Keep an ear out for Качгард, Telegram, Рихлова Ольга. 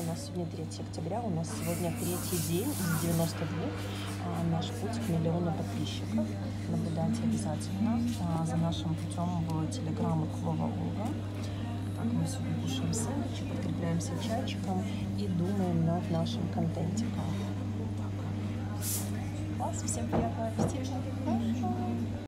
у нас сегодня 3 октября, у нас сегодня 3-й день из 92, наш путь к 1 миллиону подписчиков. Наблюдайте обязательно за нашим путем в телеграмме «Рихлова Ольга». Так, мы сегодня кушаем сэндвичи, подкрепляемся чайчиком и думаем над нашим контентиком. Вас всем приятного аппетита!